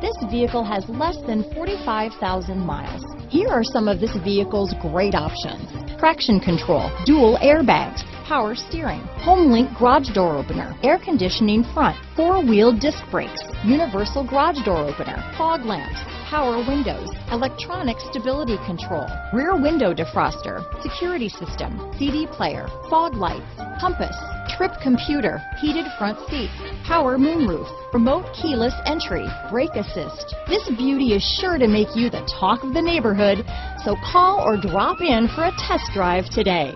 This vehicle has less than 45,000 miles. Here are some of this vehicle's great options: traction control, dual airbags, power steering, HomeLink garage door opener, air conditioning front, four-wheel disc brakes, universal garage door opener, fog lamps, power windows, electronic stability control, rear window defroster, security system, CD player, fog lights, compass, trip computer, heated front seats, power moonroof, remote keyless entry, brake assist. This beauty is sure to make you the talk of the neighborhood, so call or drop in for a test drive today.